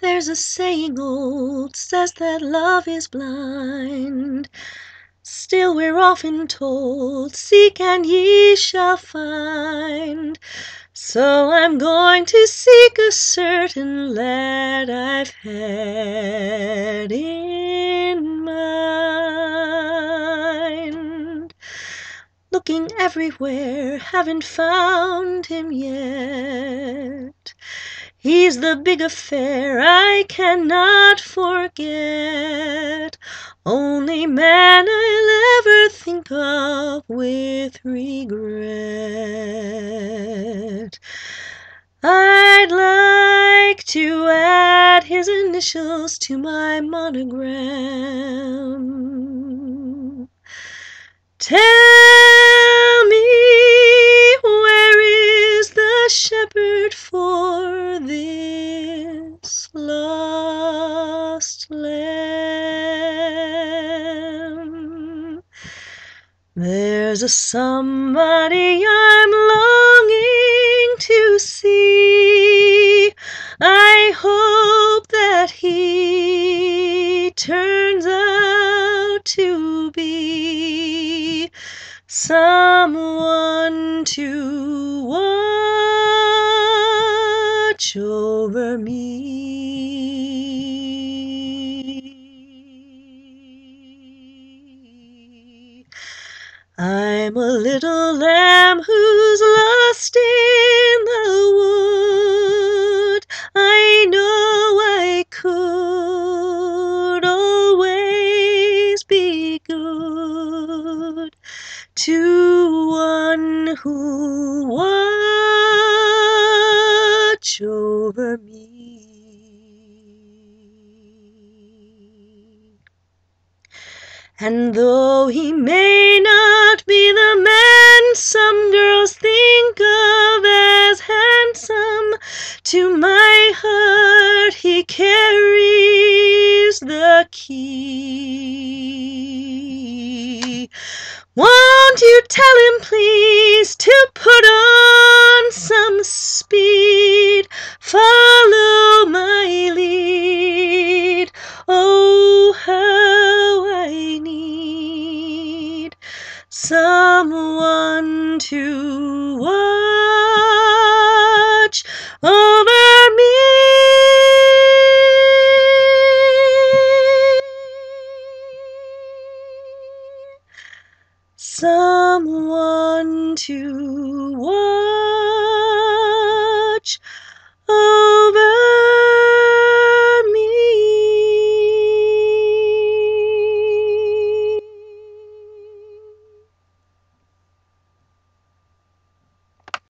There's a saying old, says that love is blind. Still we're often told, seek and ye shall find. So I'm going to seek a certain lad I've had in mind. Looking everywhere, haven't found him yet. He's the big affair I cannot forget. Only man I'll ever think of with regret. I'd like to add his initials to my monogram. Tell me, where is the shepherd for this lost lamb? There's a somebody I'm longing to see. I hope that he turns out to be someone to watch over me. I'm a little lamb who's lost in the wood. I know I could always be good to one who watch over me. And though he may not be the man some girls think of as handsome, to my heart he carries the key. Won't you tell him, please, to put on some speed? Follow my lead. Oh, how I need someone to watch over me.